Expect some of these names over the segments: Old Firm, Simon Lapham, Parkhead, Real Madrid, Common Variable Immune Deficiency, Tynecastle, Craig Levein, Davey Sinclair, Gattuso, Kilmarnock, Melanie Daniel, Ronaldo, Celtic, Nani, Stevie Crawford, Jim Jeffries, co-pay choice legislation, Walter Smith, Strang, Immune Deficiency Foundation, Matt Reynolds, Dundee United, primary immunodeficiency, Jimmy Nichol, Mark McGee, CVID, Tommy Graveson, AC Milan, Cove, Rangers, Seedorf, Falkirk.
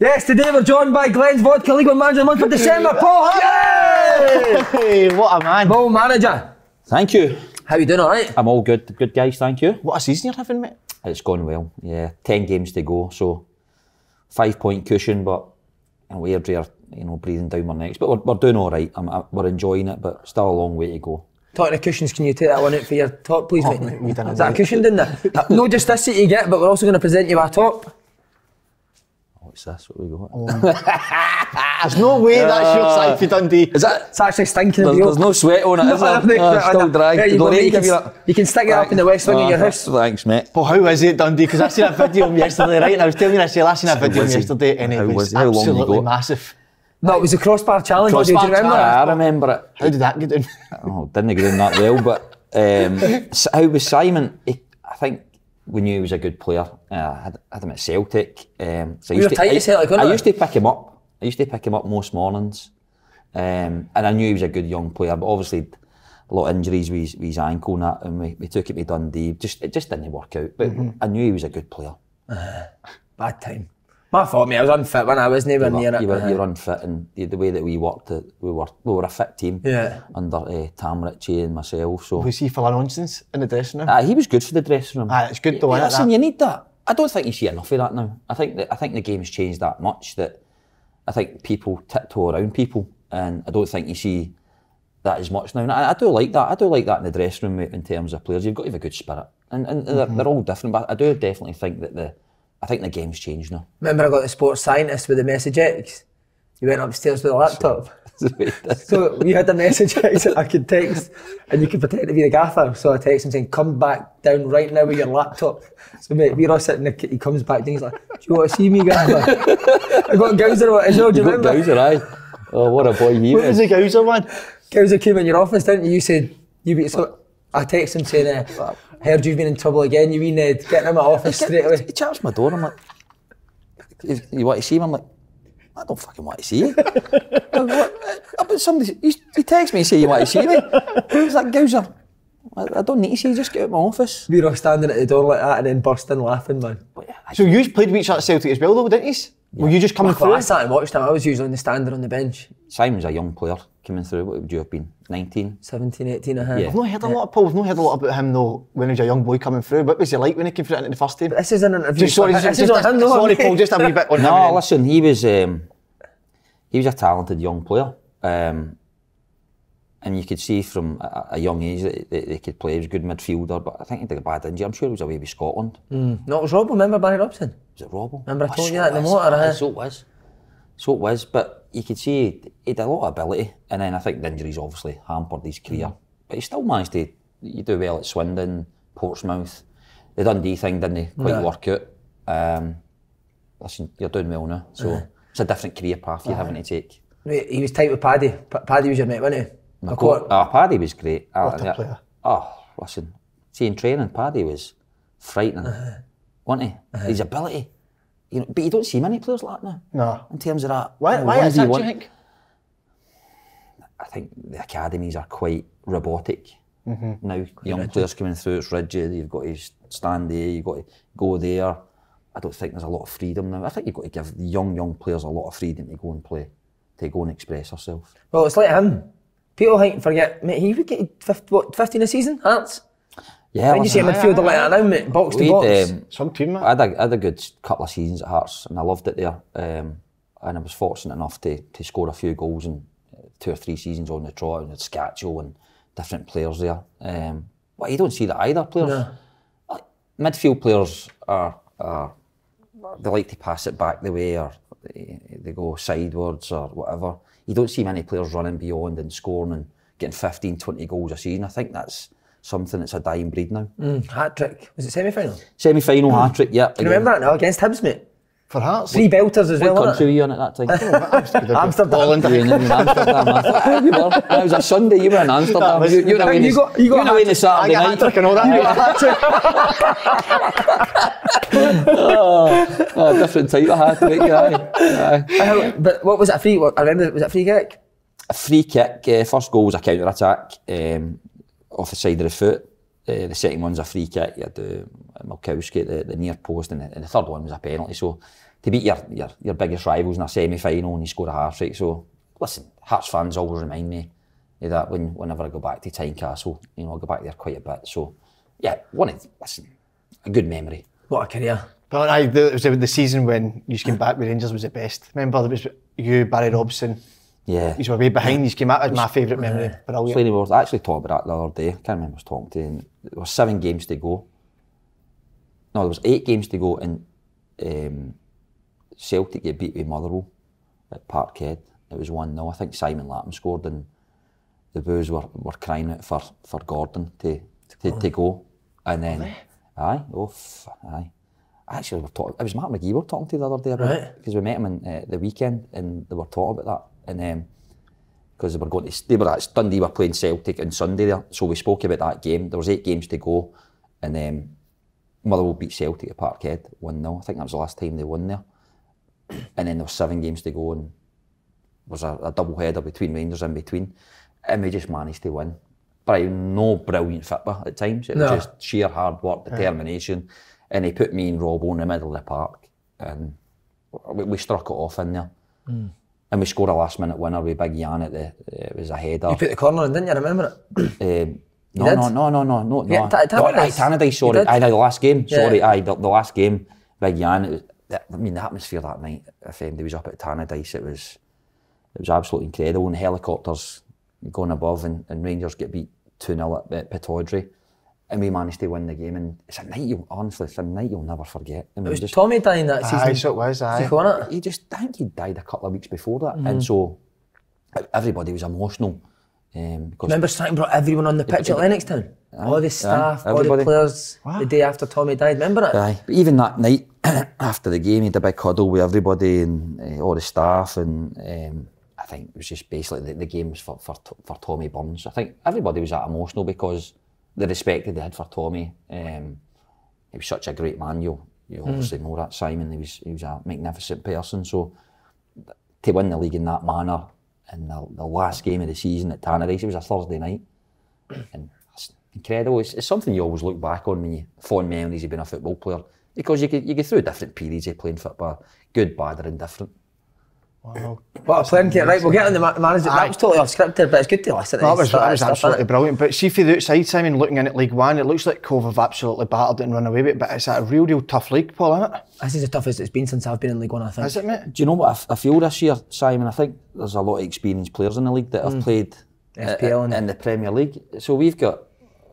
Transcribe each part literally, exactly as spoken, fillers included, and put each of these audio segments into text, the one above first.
Yes, today we're joined by Glenn's Vodka, League One Manager of the Month for December, Paul Hartley! Hey, what a man. Paul Manager. Thank you. How you doing, all right? I'm all good, good guys, thank you. What a season you're having, mate. It's gone well, yeah. Ten games to go, so five-point cushion, but we're you know, breathing down my necks. But we're, we're doing all right, I'm, I, we're enjoying it, but still a long way to go. Talking of cushions, can you take that one out for your top, please, oh, mate? We done Is that a cushion, didn't it? No, just this seat you get, but we're also going to present you our top. What's this? What we got? Oh. There's no way that's uh, your side for Dundee. Is that? It's actually stinking. There's, there's no sweat on it. No, is there? No, no, it's still dry. You, go, you, can, you can stick it up in the west wing uh, of your house. Thanks, mate. Well, how is it, Dundee? Because I seen a video of him yesterday, right? And I was telling you, I said, I seen a video of him yesterday, and it was absolutely massive. No, it was a crossbar challenge. Crossbar do you remember challenge. That? I remember it. How did that get in? Oh, didn't get in that well, but um, how was Simon? He, I think. We knew he was a good player. I uh, had, had him at Celtic. Um, so we I used were to, tight I, to Celtic, weren't I used to pick him up. I used to pick him up most mornings. Um, and I knew he was a good young player, but obviously a lot of injuries with his, with his ankle and that, and we, we took it to Dundee. Just, it just didn't work out, but mm-hmm. I knew he was a good player. Uh, bad time. My fault, mate. I was unfit when I was nowhere near it. You were, you were unfit, and the, the way that we worked, we were we were a fit team. Yeah. Under uh, Tam Ritchie and myself. So was he full of nonsense in the dressing room? Uh, he was good for the dressing room. Ah, it's good to win. Listen, you need that. I don't think you see enough of that now. I think that I think the game's changed that much that I think people tiptoe around people, and I don't think you see that as much now. And I, I do like that. I do like that in the dressing room in terms of players. You've got to have a good spirit, and and mm-hmm. they're, they're all different. But I do definitely think that the. I think the game's changed now. Remember I got the sports scientist with the message X? You went upstairs with a laptop. So you had the message X that I could text, and you could pretend to be the gaffer. So I text him saying, come back down right now with your laptop. So mate, we're all sitting there, he comes back and he's like, do you want to see me, gaffer? I got Gouser, what is it? Do you, you remember? Got Gouser, aye. Oh, what a boy he what is. What was the Gouser one? Gouser came in your office, didn't you? You said, you be so I text him saying, uh, heard you've been in trouble again, you mean Ned, uh, getting him out of office straight away. He chaps my door, I'm like, you, you want to see him? I'm like, I don't fucking want to see you. But somebody, he, he texts me and say you want to see me. Who's that Gouser? I, I don't need to see you, just get out of my office. We were standing at the door like that and then burst in laughing, man. But, I, so you played with each other at Celtic as well though, didn't you? Yeah. Were you just coming well, through? I sat and watched him, I was usually on the standard on the bench. Simon's a young player. Coming through, what would you have been? nineteen? seventeen, eighteen, uh-huh. Yeah. I've not heard a yeah. lot of Paul, I've not heard a lot about him though, when he was a young boy coming through. What was he like when he came through into the first team? But this is an interview. Just, sorry, this just, is just, on him though. Sorry Paul, just a wee bit on no, him. No, listen, he was, um, he was a talented young player. Um, and you could see from a, a young age that they, they could play. He was a good midfielder, but I think he did a bad injury. I'm sure he was away with Scotland. Mm. No, it was Robbo, remember Barry Robson? Was it Robbo? Remember I, I told so you that in the motor? I, so it was. So it was, but you could see he had a lot of ability, and then I think the injuries obviously hampered his career. But he still managed to you do well at Swindon, Portsmouth. The Dundee thing didn't quite yeah. work out. Um, listen, you're doing well now, so uh-huh. it's a different career path you're uh-huh. having to take. He was tight with Paddy. P Paddy was your mate, wasn't he? Of course. Oh, Paddy was great. What a player. Oh, listen, see in training, Paddy was frightening, uh-huh. wasn't he? Uh-huh. His ability. You know, but you don't see many players like that now. No. In terms of that. Why, you know, why is that, do you think? I think the academies are quite robotic mm-hmm. now. Young rigid. Players coming through, it's rigid, you've got to stand there, you've got to go there. I don't think there's a lot of freedom now. I think you've got to give young, young players a lot of freedom to go and play, to go and express themselves. Well, it's like him. People think, forget, mate, he would get fifteen a season, Hearts. Yeah, when you see a midfielder like that now, mate, box to box. Um, Some team, mate. I had, a, I had a good couple of seasons at Hearts, and I loved it there. Um, and I was fortunate enough to, to score a few goals in two or three seasons on the trot, and at Scaccio and different players there. Um, but you don't see that either, players. No. Like, midfield players are, are, they like to pass it back the way, or they, they go sidewards or whatever. You don't see many players running beyond and scoring and getting fifteen, twenty goals a season. I think that's something that's a dying breed now. Mm, hat-trick. Was it semi-final? Semi-final, mm. hat-trick, yeah. Can you remember that now? Against Hibs, mate. For Hearts. Three belters as what well, What country were you on at that time? Amsterdam. Amsterdam. Holland. You were in Amsterdam. I thought, you were. That was a Sunday, you were in Amsterdam. You, you were away you got, you got you in the Saturday night. I got hat-trick and all that. You got hat-trick. oh, oh, different type of hat-trick, aye. aye. But what was it, a free, I remember, was it a free kick? A free kick. Uh, first goal was a counter-attack. Um, off the side of the foot. Uh, the second one's a free kick, you had uh, Milkowski at the, the near post, and the, and the third one was a penalty. So, to to beat your, your, your biggest rivals in a semi-final and you score a hat-trick. So, listen, Hearts fans always remind me of that when, whenever I go back to Tynecastle. You know, I go back there quite a bit. So, yeah, one of, listen, a good memory. What a career. But I, the, it was the season when you came back with Rangers was the best. Remember, there was you, Barry Robson. Yeah. You were way behind, you came out. That was my favourite memory. Brilliant. I actually talked about that the other day. I can't remember I was talking to him. There were seven games to go. No, there was eight games to go and um, Celtic get beat with Motherwell at Parkhead. It was one nil. I think Simon Lapham scored and the boos were, were crying out for, for Gordon to, to, to go. And then, really? aye, oh, aye. Actually, we were talking, it was Mark McGee we were talking to the other day about right. it, because we met him in, uh, the weekend and they were talking about that. And because um, they were going to, they were at Dundee were playing Celtic on Sunday there, so we spoke about that game. There was eight games to go and um, Motherwell beat Celtic at Parkhead one nil. I think that was the last time they won there. And then there were seven games to go and there was a, a double header between Rangers in between and we just managed to win. But no brilliant football at times, it was no. just sheer hard work, determination. Yeah. And he put me and Robbo in the middle of the park and we, we struck it off in there. Mm. And we scored a last minute winner with Big Jan at the, it was a header. You put the corner in, didn't you? I remember it. um, no, no, no, no, no, no, yeah, no. Tannadice, sorry. Aye, no, the last game, yeah. sorry, aye, the, the last game, Big Jan. It was, I mean, the atmosphere that night, if anybody was up at Tannadice, it was it was absolutely incredible. And helicopters going above and, and Rangers get beat two nil at Pittodrie. And we managed to win the game, and it's a night you'll, honestly, it's a night you'll never forget. I mean, it was just, Tommy dying that season. Aye, so it was, aye. He, he just, I think he died a couple of weeks before that, mm-hmm. and so everybody was emotional. Um, Remember Strang brought everyone on the pitch it, at Lennox Town? All the staff, aye, all the players, wow. the day after Tommy died. Remember it? Aye, but even that night, after the game, he had a big huddle with everybody and uh, all the staff, and um, I think it was just basically the, the game was for, for, for Tommy Burns. I think everybody was that emotional because the respect that they had for Tommy, um, he was such a great man. You, you obviously mm. know that, Simon. He was, he was a magnificent person. So to win the league in that manner, in the, the last game of the season at Tannadice, it was a Thursday night, and that's incredible. It's, it's something you always look back on when you fond memories of being a football player, because you could, you go through different periods of playing football, good, bad, or indifferent. Wow. Well, plenty, right, we'll get on the manager. That was totally off script there, but it's good to listen. That was, that was absolutely brilliant. But see, for the outside, Simon, looking in at League One, it looks like Cove have absolutely battled it and run away with it, but it's a real, real tough league, Paul, isn't it? This is the toughest it's been since I've been in League One, I think. Is it, mate? Do you know what I, I feel this year, Simon? I think there's a lot of experienced players in the league that have mm. played S P L in the Premier League. So we've got,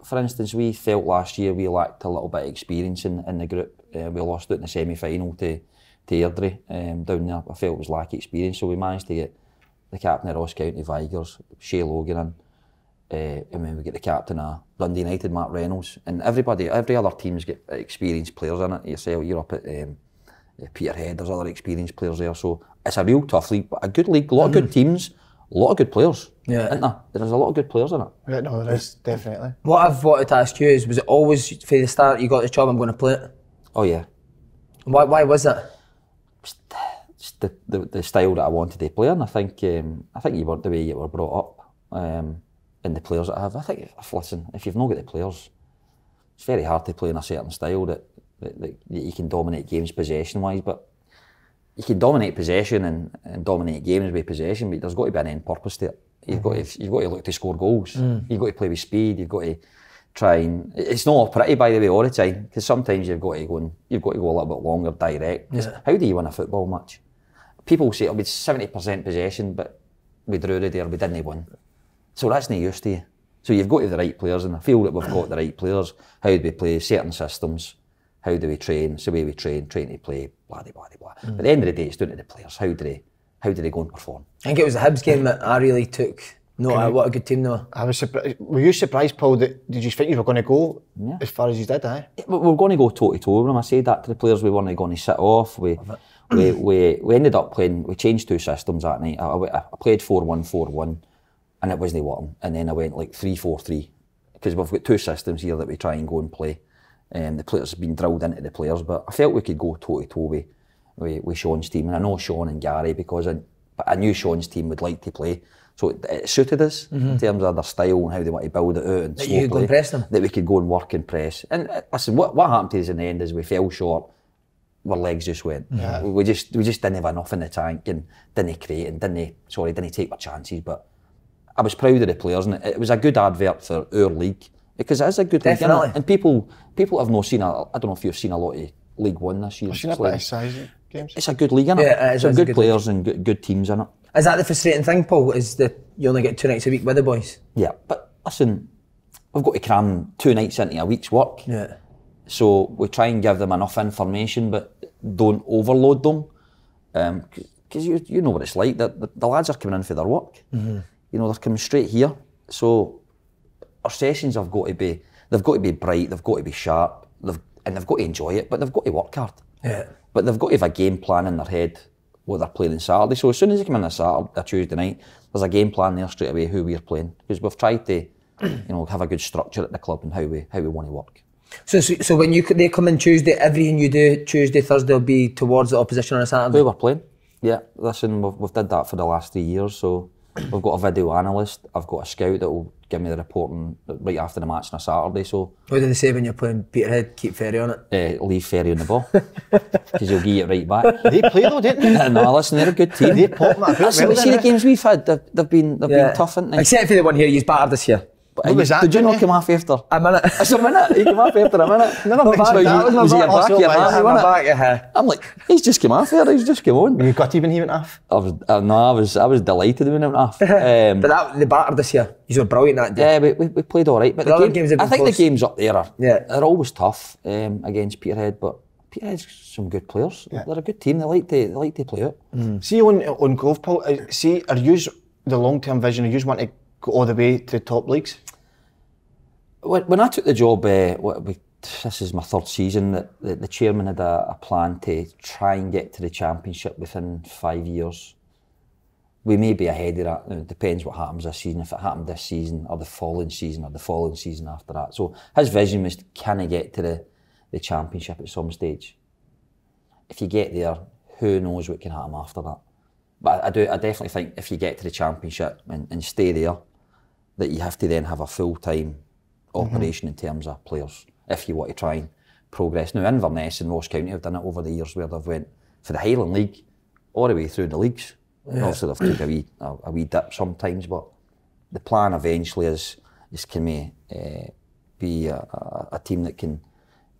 for instance, we felt last year we lacked a little bit of experience in, in the group. Uh, we lost it in the semi-final to Peterhead, um, down there. I felt it was lack of experience, so we managed to get the captain of Ross County Vigers, Shea Logan in, uh, and then we get the captain of Dundee United, Matt Reynolds, and everybody, every other team's got experienced players in it. Yourself, you're up at um, Peterhead, there's other experienced players there, so it's a real tough league, but a good league, a lot mm. of good teams, a lot of good players, yeah. isn't there? There's a lot of good players in it. Yeah, no, there is, definitely. What I've wanted to ask you is, was it always, from the start, you got the job, I'm going to play it? Oh yeah. Why, why was that? The, the, the style that I wanted to play, and I think um, I think you weren't the way you were brought up, um, and the players that I have. I think if, listen, if you've not got the players, it's very hard to play in a certain style that, that, that you can dominate games possession wise. But you can dominate possession and, and dominate games with possession, but there's got to be an end purpose to it. You've mm-hmm. got to, you've got to look to score goals. Mm. You've got to play with speed. You've got to try and, it's not all pretty, by the way, all the time, because sometimes you've got to go and, you've got to go a little bit longer direct. Yeah. How do you win a football match? People say, oh, it's seventy percent possession, but we drew the there, we didn't win. So that's no use to you. So you've got to have the right players, and I feel that we've got the right players. How do we play certain systems? How do we train? It's the way we train, train to play, blah, blah, blah, blah. Mm. But at the end of the day, it's down to the players. How do they, how do they go and perform? I think it was the Hibs game that I really took, no, I, what a good team though. I was surprised. Were you surprised, Paul, that did you think you were going to go yeah. as far as you did, aye? Yeah, we were going to go toe to toe with them. I said that to the players, we weren't going to sit off. We, we, we, we ended up playing, we changed two systems that night. I, I, I played four one four one and it wasn't working. And then I went like three four three because we've got two systems here that we try and go and play. Um, the players have been drilled into the players, but I felt we could go toe to toe with, with, with Sean's team. And I know Sean and Gary because I, I knew Sean's team would like to play. So it, it suited us mm-hmm. in terms of their style and how they want to build it out and that slow you could play, go and press them. That we could go and work and press. And uh, listen, what, what happened to us in the end is we fell short our legs just went. Yeah. We just we just didn't have enough in the tank and didn't create and didn't sorry didn't take our chances. But I was proud of the players, and it was a good advert for our league because it is a good Definitely. league, isn't it? And people people have not seen a, I don't know if you've seen a lot of League One this year. I've seen a bit of size games. It's a good league, isn't it? Yeah, it is. It's good, good players league. and good, good teams in it. Is that the frustrating thing, Paul? Is that you only get two nights a week with the boys? Yeah, but listen, we've got to cram two nights into a week's work. Yeah. So we try and give them enough information, but don't overload them, because um, you you know what it's like. That the, the lads are coming in for their work. Mm-hmm. You know, they're coming straight here. So our sessions have got to be they've got to be bright, they've got to be sharp, they've and they've got to enjoy it, but they've got to work hard. Yeah. But they've got to have a game plan in their head what they're playing on Saturday. So as soon as they come in on a Saturday, a Tuesday night, there's a game plan there straight away who we're playing, because we've tried to, you know, have a good structure at the club and how we how we want to work. So, so, so when you they come in Tuesday, everything you do Tuesday, Thursday will be towards the opposition on a Saturday. Who we're playing? Yeah, listen, we've we've did that for the last three years. So we've got a video analyst. I've got a scout that will give me the reporting right after the match on a Saturday. So what do they say when you're playing Peterhead? Keep Ferry on it. Uh, leave Ferry on the ball, because he'll get it right back. They play though, didn't they? No, listen, they're a good team. They pop that. Listen, well, see the games we've had. They've, they've been they've yeah. been tough, haven't they? Except for the one here, he's battered us here. But was that, did you not come off after a minute? It's a minute. He came off after a minute. No, no, back, so that was my was back. Was he your back? I'm like, he's just come off there. He's just come on. You got even he went off. I was uh, no, I was I was delighted when he went off. Um, but that the batter this year, you were brilliant that day. Yeah, we we, we played all right. But, but the game, games I think close. The games up there are yeah. they're always tough um, against Peterhead, but Peterhead's some good players. Yeah. They're a good team. They like to they like to play out. Mm. See on on Cove, Paul. Uh, see, are you the long term vision? Are you want to go all the way to the top leagues? When I took the job, uh, we, this is my third season, the, the, the chairman had a, a plan to try and get to the championship within five years. We may be ahead of that, it depends what happens this season, if it happened this season or the following season or the following season after that. So his vision was, can I get to the, the championship at some stage? If you get there, who knows what can happen after that? But I, I do. I definitely think if you get to the championship and, and stay there, that you have to then have a full-time operation mm-hmm. in terms of players if you want to try and progress. Now Inverness and Ross County have done it over the years where they've went for the Highland League all the way through the leagues. Yeah. Obviously they've taken a wee, a, a wee dip sometimes, but the plan eventually is, is can we uh, be a, a, a team that can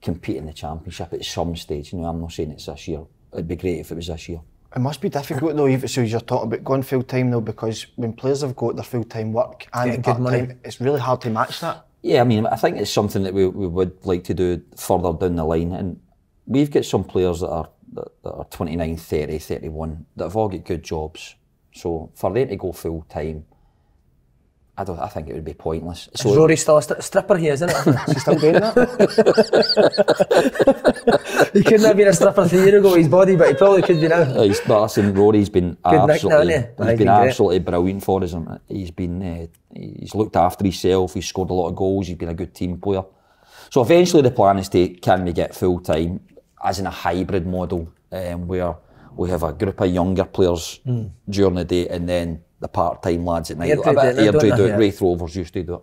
compete in the championship at some stage. You know, I'm not saying it's this year. It'd be great if it was this year. It must be difficult though, even so you're talking about going full-time though, because when players have got their full-time work and part-time, it's really hard to match that. Yeah, I mean, I think it's something that we, we would like to do further down the line, and we've got some players that are, that, that are twenty-nine, thirty, thirty-one, that have all got good jobs, so for them to go full-time, I don't. I think it would be pointless. So is Rory still a stri stripper here, isn't it? She's still doing that. He couldn't have been a stripper three years ago with his body, but he probably could be now. He's, but listen, Rory's been Good absolutely, nick, he's been, been absolutely brilliant for us. He's been, uh, he's looked after himself. He's scored a lot of goals. He's been a good team player. So eventually, the plan is to can we get full time as in a hybrid model um, where we have a group of younger players mm. during the day and then the part-time lads at night. Airdrie, a bit of Airdrie do it, Ray Rovers used to do it.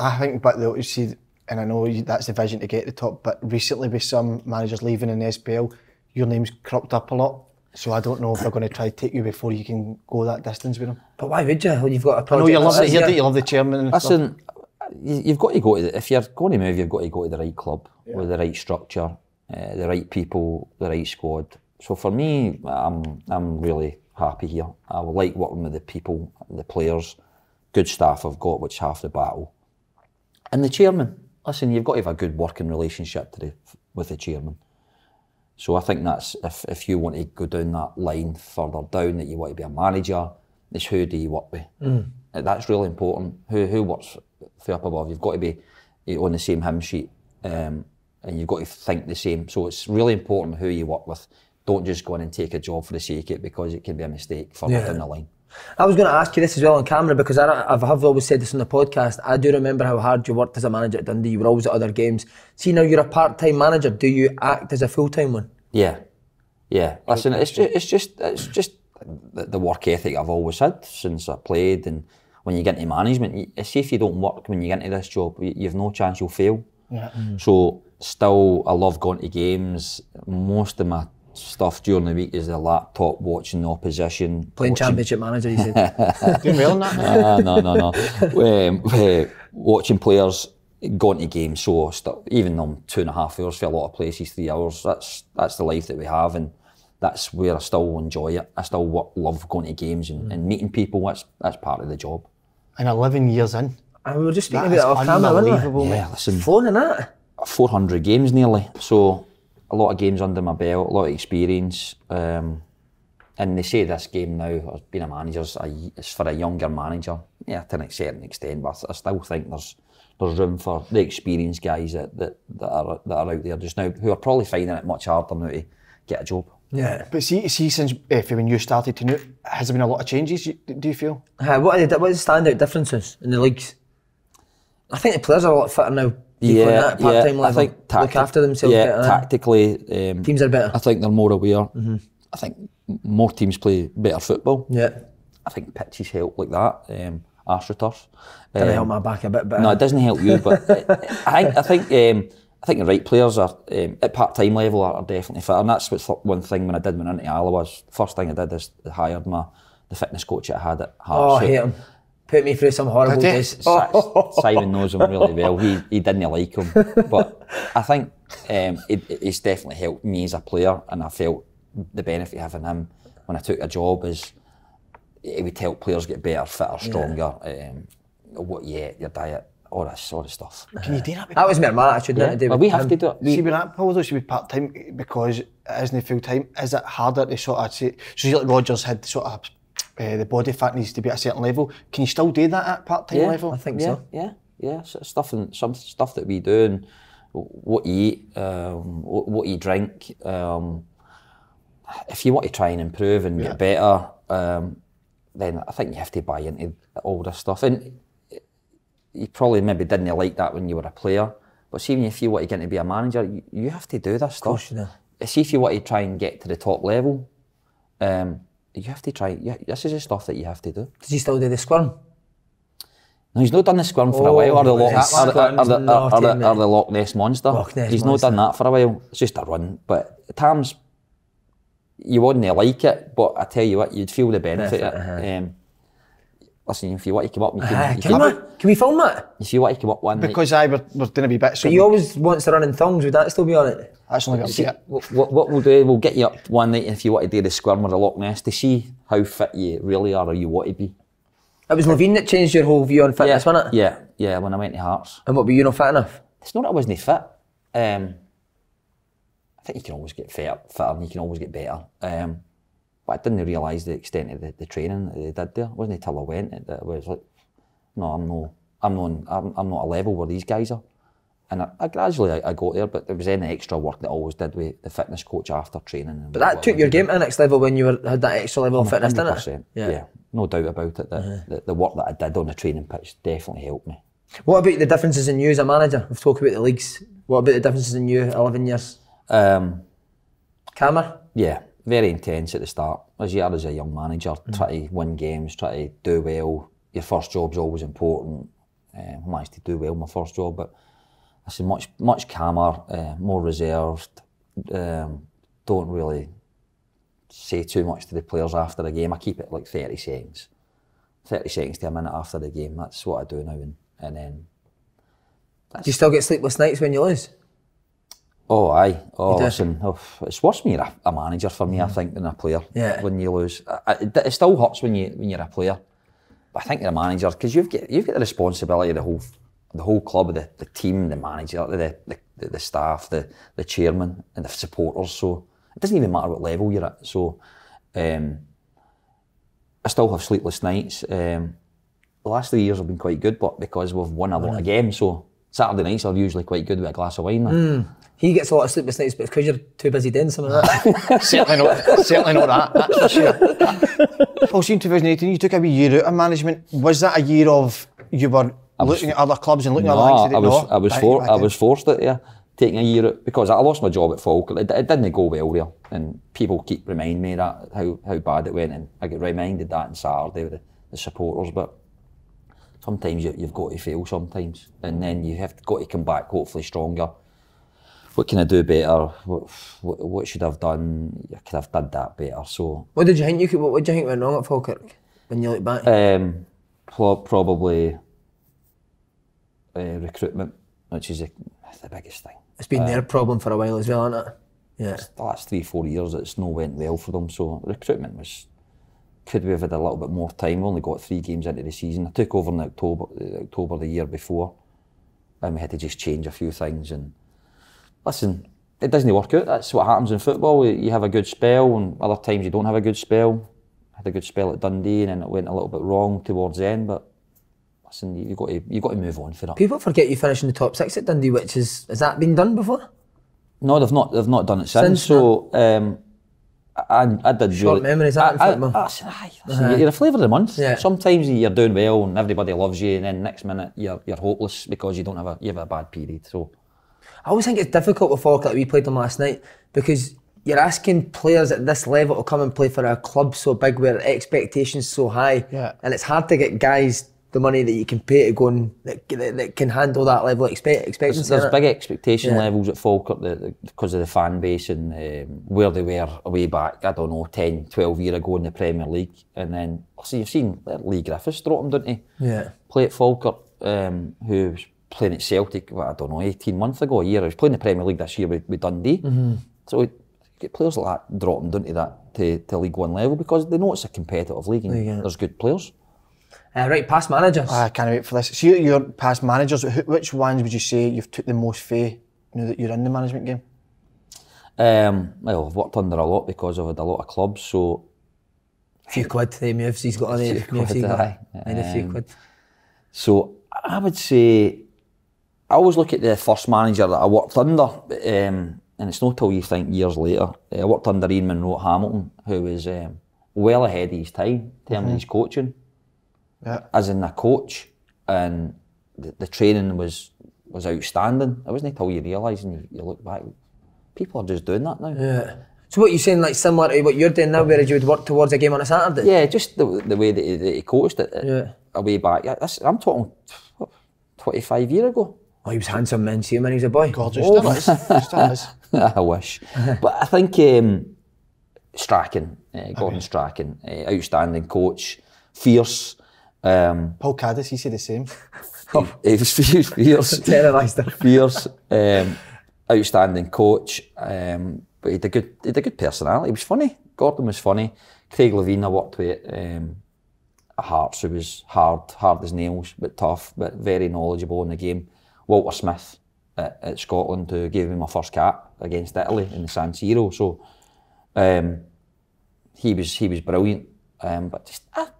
I think, but you see, and I know that's the vision to get to the top, but recently with some managers leaving in the S P L, your name's cropped up a lot, so I don't know if they're going to try to take you before you can go that distance with them. But why would you? When you've got a project. I know you love it here, that you love the chairman and Listen, stuff. You've got to go to, the, if you're going to move, you've got to go to the right club, yeah. with the right structure, uh, the right people, the right squad. So for me, I'm, I'm really happy here. I would like working with the people, the players, good staff I've got, which is half the battle. And the chairman, listen, you've got to have a good working relationship to the, with the chairman. So I think that's, if, if you want to go down that line further down, that you want to be a manager, is who do you work with? Mm. That's really important. Who who works for up above? You've got to be on the same hymn sheet um, and you've got to think the same. So it's really important who you work with. Don't just go in and take a job for the sake of it, because it can be a mistake further yeah. down the line. I was going to ask you this as well on camera, because I, I've have always said this on the podcast. I do remember how hard you worked as a manager at Dundee. You were always at other games. See, now you're a part-time manager. Do you act as a full-time one? Yeah, yeah. Listen, it's just it's just it's just the, the work ethic I've always had since I played, and when you get into management, you see if you don't work when you get into this job, you, you've no chance you'll fail. Yeah. Mm. So still, I love going to games. Most of my stuff during the week is the laptop, watching the opposition. Playing watching... Championship Manager, you said. Doing well on that? Nah, no, no, no. um, uh, watching players going to games, so st even on two and a half hours for a lot of places, three hours, that's that's the life that we have, and that's where I still enjoy it. I still work, love going to games and, mm. and meeting people. That's, that's part of the job. And eleven years in. And we were just speaking that about it off camera, wasn't it? Yeah, listen. Flown in that. four hundred games nearly, so a lot of games under my belt, a lot of experience. Um, and they say this game now, being a manager, it's for a younger manager. Yeah, to a certain extent, but I still think there's there's room for the experienced guys that, that, that, are, that are out there just now, who are probably finding it much harder now to get a job. Yeah, but see, see, since eh, when you started to know, has there been a lot of changes? Do you feel? Uh, what are the what are the standout differences in the leagues? I think the players are a lot fitter now. Yeah, that yeah. Level, I think look after themselves. Yeah, better, tactically, um, teams are better. I think they're more aware. Mm-hmm. I think more teams play better football. Yeah, I think pitches help like that. Um, AstroTurf. Um, Can I help my back a bit better? No, it doesn't help you, but it, I think I think. Um, I think the right players are um, at part-time level are, are definitely fit, and that's what's one thing when I did went into Alloa. First thing I did is hired my the fitness coach that I had at Hearts. Oh, I hate him! Put me through some horrible days. Oh. Simon knows him really well. He he didn't like him, but I think um, it, it's definitely helped me as a player, and I felt the benefit of having him when I took a job is it would help players get better, fitter, stronger. Yeah. Um, what you ate, your diet. All that sort of stuff. Can you do that? That was my man, I should yeah. do well, we have him. To do it. We, see, with that, Paul, though, she was part time because it isn't full time. Is it harder to sort of say, so you like Rogers had sort of uh, the body fat needs to be at a certain level? Can you still do that at part time yeah, level? I think yeah, so. Yeah, yeah. So stuff and some stuff that we do and what you eat, um, what you drink. Um, if you want to try and improve and yeah. get better, um, then I think you have to buy into all this stuff. And you probably maybe didn't like that when you were a player, but even if you want to get to be a manager, you, you have to do this stuff. You know. See, if you want to try and get to the top level, um, you have to try. You, this is the stuff that you have to do. Does he still do the squirm? No, he's not done the squirm for oh, a while, or the, Loch, or, or, or, the, or, the, or the Loch Ness Monster. Loch Ness he's Monster. Not done that for a while. It's just a run. But at times, you wouldn't like it, but I tell you what, you'd feel the benefit of it. Uh -huh. um, Listen, if you want to come up, you can. Uh, you can, can, can we film that? If you want to come up one, because night, I were, were doing a wee bit. So but you always wants to run in thongs. Would that still be on it? That's only see, what, what we'll do, we'll get you up one night, and if you want to do the squirm or the Loch Ness, to see how fit you really are or you want to be. It was Levein that changed your whole view on fitness, yeah, wasn't it? Yeah, yeah. When I went to Hearts. And what, were you not fit enough? It's not that I wasn't fit. Um, I think you can always get fitter, fitter, and you can always get better. Um, But I didn't realise the extent of the, the training that they did there. It wasn't until I went that it was like, no, I'm no, I'm not, I'm, I'm not a level where these guys are. And I, I gradually I, I got there, but there was any extra work that I always did with the fitness coach after training. And but that took your game to the next level when you were, had that extra level of fitness, didn't it? Yeah. yeah, no doubt about it. That, uh-huh. the, the work that I did on the training pitch definitely helped me. What about the differences in you as a manager? We've talked about the leagues. What about the differences in you eleven years? Um, Calmer? Yeah. Very intense at the start. As you are as a young manager, mm. try to win games, try to do well. Your first job's always important. Um, I managed to do well in my first job, but I said much, much calmer, uh, more reserved. Um, don't really say too much to the players after the game. I keep it like thirty seconds. thirty seconds to a minute after the game. That's what I do now. And, and then. Do you still get sleepless nights when you lose? Oh, aye. Oh, listen, oh, it's worse when you're a, a manager for me, mm. I think, than a player. Yeah. When you lose, I, it, it still hurts when you when you're a player. But I think you're a manager because you've got you've got the responsibility of the whole the whole club, the the team, the manager, the the, the, the staff, the the chairman, and the supporters. So it doesn't even matter what level you're at. So um, I still have sleepless nights. Um, the last three years have been quite good, but because we've won a lot mm. of games, so Saturday nights are usually quite good with a glass of wine. Mm. He gets a lot of sleepless nights, but it's because you're too busy doing some of that. certainly not. Certainly not that. That's for sure. Paul, in two thousand eighteen, you took a wee year out of management. Was that a year of you were was, looking at other clubs and looking no, at other things? I was, I was, right, for, I was forced at yeah, taking a year out because I lost my job at Falkirk. It, it didn't go well there, and people keep reminding me that how how bad it went, and I get reminded that on Saturday with the, the supporters, but. Sometimes you, you've got to fail sometimes, and then you have got to come back hopefully stronger. what can I do better? What, what, what should I have done? I could have done that better. So, what did you think? You could, what, what did you think went wrong at Falkirk when you look back? Um, pro probably uh, recruitment, which is a, the biggest thing. It's been uh, their problem for a while as well, hasn't it? Yeah, the last three, four years, it's no went well for them. So recruitment was. Could we have had a little bit more time? We only got three games into the season. I took over in October, October the year before, and we had to just change a few things. And listen, it doesn't work out. That's what happens in football. You have a good spell, and other times you don't have a good spell. I had a good spell at Dundee, and then it went a little bit wrong towards the end. But listen, you got to you got to move on for that. People forget you finished in the top six at Dundee, which is has that been done before? No, they've not. They've not done it since. since so. Um, I, I did Short really, memories, I, I, I, I said, aye, listen, uh -huh. You're a flavour of the month. Yeah. Sometimes you're doing well and everybody loves you, and then next minute you're you're hopeless because you don't have a you have a bad period. So I always think it's difficult with Falkirk. We played them last night because you're asking players at this level to come and play for a club so big where expectations so high, yeah. And it's hard to get guys the money that you can pay to go and that, that, that can handle that level of expect, expectancy. There's, there's big expectation yeah. levels at Falkirk the, the, because of the fan base and um, where they were way back, I don't know, ten, twelve years ago in the Premier League. And then, see, you've seen Lee Griffiths drop him, don't you? Yeah. Play at Falkirk, um, who was playing at Celtic, well, I don't know, eighteen months ago, a year. He was playing the Premier League this year with, with Dundee. Mm-hmm. So you get players like that drop him, don't you, that, to, to League One level because they know it's a competitive league and yeah. there's good players. Uh, right, past managers. Oh, I can't wait for this. So your, your past managers, which ones would you say you've took the most faith now that you're in the management game? Um, well, I've worked under a lot because I've had a lot of clubs, so... A few quid, the moves he's got on the M F C guy. And a few quid. So, I would say... I always look at the first manager that I worked under, um, and it's not till you think years later. I worked under Ian Monroe at Hamilton, who was um, well ahead of his time in terms of his coaching. Yeah. As in a coach, and the, the training was was outstanding. It wasn't until you realise and you, you look back, people are just doing that now. Yeah. So what you're saying, like similar to what you're doing now, whereas you would work towards a game on a Saturday? Yeah, just the, the way that he, that he coached it yeah. a way back. Yeah, that's, I'm talking what, twenty-five years ago. Oh, he was handsome man, see him when he was a boy. God, just oh. still is. I wish. But I think um, Strachan, uh, Gordon okay. Strachan, uh, outstanding coach, fierce. Um, Paul Caddis, he said the same. He, he was fierce, fierce, terrorised him. Fierce, um, outstanding coach, um, but he had a good, he had a good personality. He was funny. Gordon was funny. Craig Levein, I worked with um, at Hearts, who was hard, hard as nails, but tough, but very knowledgeable in the game. Walter Smith at, at Scotland, who gave me my first cap against Italy in the San Siro. So um, he was, he was brilliant, um, but just. Ah,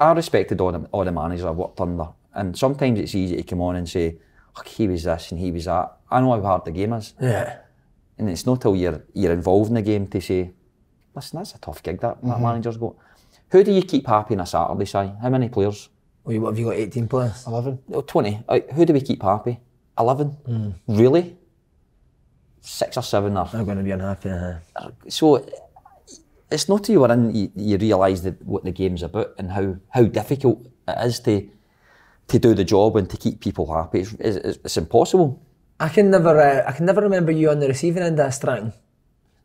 I respected all the, all the managers I worked under, and sometimes it's easy to come on and say, look, he was this and he was that. I know how hard the game is. Yeah. And it's not till you're, you're involved in the game to say, listen, that's a tough gig that, that mm-hmm. manager's got. Who do you keep happy on a Saturday, Si? How many players? Well, what have you got, eighteen players? eleven. Oh, twenty. Who do we keep happy? eleven? Mm. Really? Six or seven are... They're going to be unhappy. Uh -huh. So... It's not till you were in, you, you realise that what the game's about and how, how difficult it is to to do the job and to keep people happy. It's, it's, it's impossible. I can never uh, I can never remember you on the receiving end of a Strang.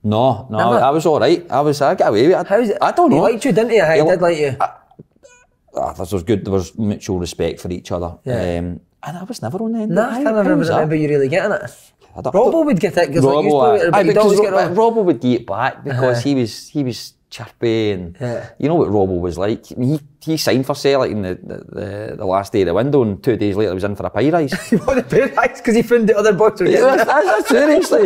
No, no, I, I was all right. I was I got away with it. How's it? I don't know. He liked you, didn't he? I he did like you. I, I, there was good. There was mutual respect for each other. Yeah. Um, and I was never on the end. No, nah, I can never remember you really getting it. Robbo would get it, Robbo, like, it, aye, because get it Robbo would get it back because uh -huh. he was he was chirpy and yeah. you know what Robbo was like. I mean, he he signed for Celtic in the, the the last day of the window, and two days later he was in for a pay rise. He wanted a pay rise because he found the other boys were getting it. That's, that's seriously,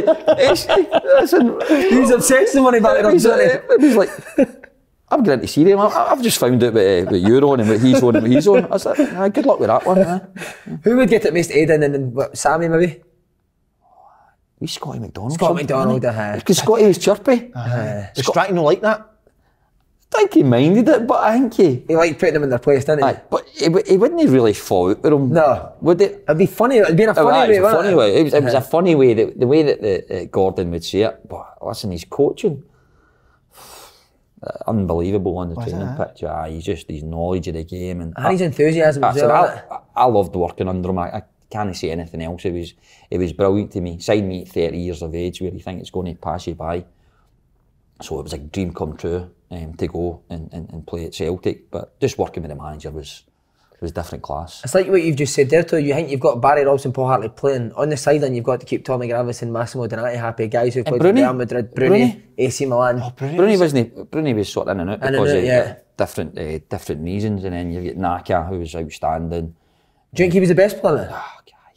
he was obsessed with money back then. He was like, I'm going to see them. I, I've just found out what, uh, what you're on and what he's on and what he's on. I said, ah, good luck with that one. Eh? Who would get it most? Aiden and then what, Sammy maybe. Scotty McDonald. Scotty McDonald, because Scotty was chirpy. Uh-huh. Scott Strachan don't like that. I think he minded it, but I think he... He liked putting them in their place, didn't he? Aye, but he, he wouldn't really fall out with them. No. Would it? It'd be funny. It'd be in a funny oh, way, a funny it? way. It was, it was a funny way, that, the way that the, uh, Gordon would say it. But listen, he's coaching. Unbelievable on the was training pitch. Yeah, he's just his knowledge of the game. And, and his enthusiasm as well. I, I loved working under him. I, I can't say anything else. It was, it was brilliant to me. Sign me at thirty years of age where you think it's going to pass you by. So it was a dream come true um, to go and, and, and play at Celtic. But just working with the manager was was different class. It's like what you've just said there too. You think you've got Barry Robson, Paul Hartley playing on the sideline. You've got to keep Tommy Graveson, Massimo Donati happy, guys who played for Real Madrid, Bruni, Bruni, A C Milan. Oh, Bruni, Bruni wasn't. Bruni was sort of in and out in because and out, yeah. of different uh, different reasons. And then you get Nakamura, who was outstanding. Do you think he was the best player? Oh,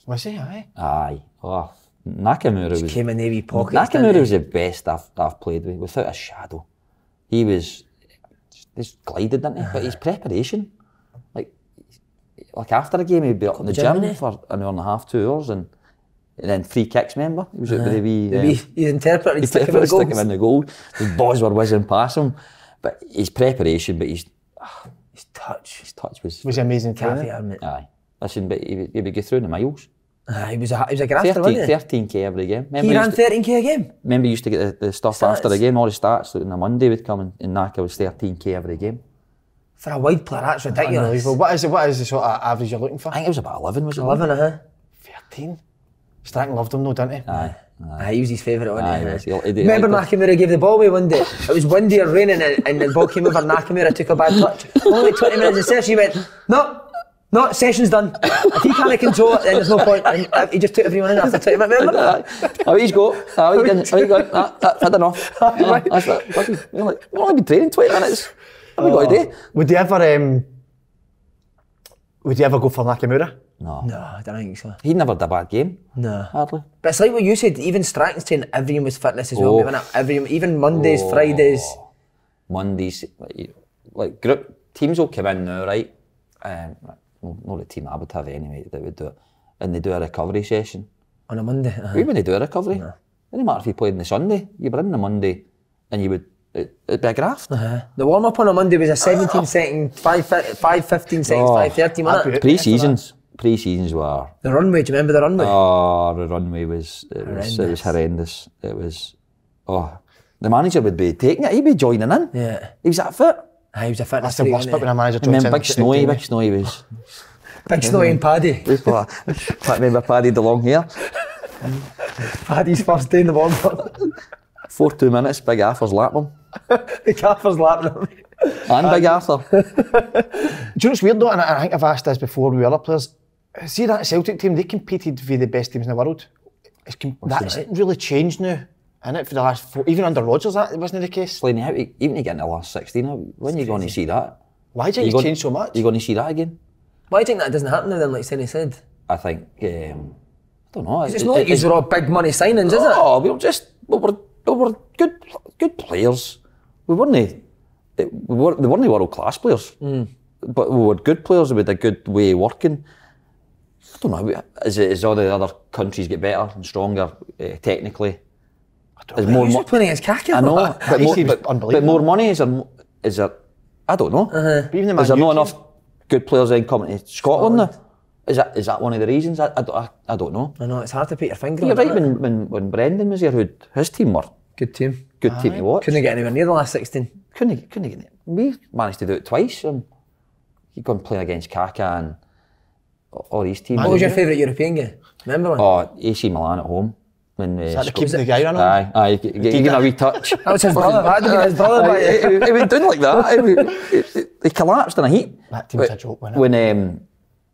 was he? Aye. Aye. Oh, Nakamura just was. Came in every pocket. Nakamura was the best I've I've played with, without a shadow. He was just glided, didn't he? But his preparation. Like after a game, he'd be up in the gym for an hour and a half, two hours, and, and then free kicks. Remember, he was out with the wee. The wee he interpreted, he'd stick him in the goal. Stick him in the goal. The boys were whizzing past him, but his preparation, but his oh, his touch, his touch was was amazing. Caviar, aye, listen, but he would, he would go through in the miles. Uh, he was a he was a grafter, wasn't he? thirteen K every game. Remember he ran thirteen K a game. Remember, you used to get the, the stuff stats. After the game. All the stats that on a Monday would come, and, and Naka was thirteen K every game. For a wide player, that's ridiculous. What is, the, what is the sort of average you're looking for? I think it was about eleven, was it? eleven, uh-huh. thirteen? Strachan loved him though, didn't he? Aye. Aye, aye he was his favourite, wasn't he? Was, remember Nakamura gave the ball away one day? It was windy or raining and, and the ball came over and Nakamura took a bad touch. Only twenty minutes of session, he went, no, no, session's done. If he can't control it, then there's no point. And he just took everyone in after twenty minutes, remember? How he's got, how he's got, that's had enough. That's it. We'll only be training twenty minutes. Have oh. we got a day? Would you ever um, would you ever go for Nakamura? No. No, I don't think so. He never did a bad game. No. Hardly. But it's like what you said, even Strachan's saying everyone was fitness as oh. well, wasn't it? Everyone, even Mondays, oh. Fridays. Mondays, like, like group teams will come in now, right? Um, not the team I would have anyway that would do it. And they do a recovery session. On a Monday? Uh-huh. We wouldn't do a recovery. No. It didn't matter if you played on the Sunday, you were in the Monday and you would it'd be a graft. Uh-huh. The warm up on a Monday was a seventeen second, five, five fifteen seconds, oh, five thirty minutes. Pre seasons. Pre seasons were. The runway, do you remember the runway? Oh, the runway was it, was, it was horrendous. It was, oh, the manager would be taking it, he'd be joining in. Yeah. He was that fit. Ah, he was a fit. That's the worst bit when a manager joins in. Big Snowy, Big Snowy was. Big Snowy and Paddy. I remember Paddy the long hair. Paddy's first day in the warm up. Four two minutes, Big Arthur's lapping him. Big Arthur's lapping him. And Big Arthur. Do you know what's weird though, and I think I've asked this before with other players, see that Celtic team, they competed with the best teams in the world. It's that's it really changed now, isn't it, for the last four, even under Rodgers that wasn't the case. Like, how, even to get in the last sixteen, when are you going to see that? Why do you think it's changed so much? Are you going to see that again? Why do you think that doesn't happen now then, like Senny said? I think, um, I don't know. It's it, not like these were all big money signings, no, is it? Oh, we were just, we were But we were good, good players. We weren't, we weren't, we weren't world class players, mm. but we were good players with a good way of working. I don't know. As, as all the other countries get better and stronger uh, technically, I don't is know. More money playing as Kaká. I know, but, but, more, but, but more money is there. Is there? I don't know. Uh-huh. Even the is there not enough good players then coming to Scotland now? Is that is that one of the reasons? I, I, I don't know. I know, it's hard to put your finger on. You're right, when, when, when Brendan was here, who'd, his team were. Good team. Good aye. Team to watch. Couldn't get anywhere near the last sixteen. Couldn't, couldn't get we managed to do it twice. Um, you'd gone playing against Kaká and all these teams. What was your favourite European game? Remember one? Oh, A C Milan at home. When, uh, is that the keeps the guy on? Aye, aye, he gave him a wee touch. That was his brother, that had to be his brother. He was doing like that. He collapsed in a heat. That team's a joke, wasn't it? When, um,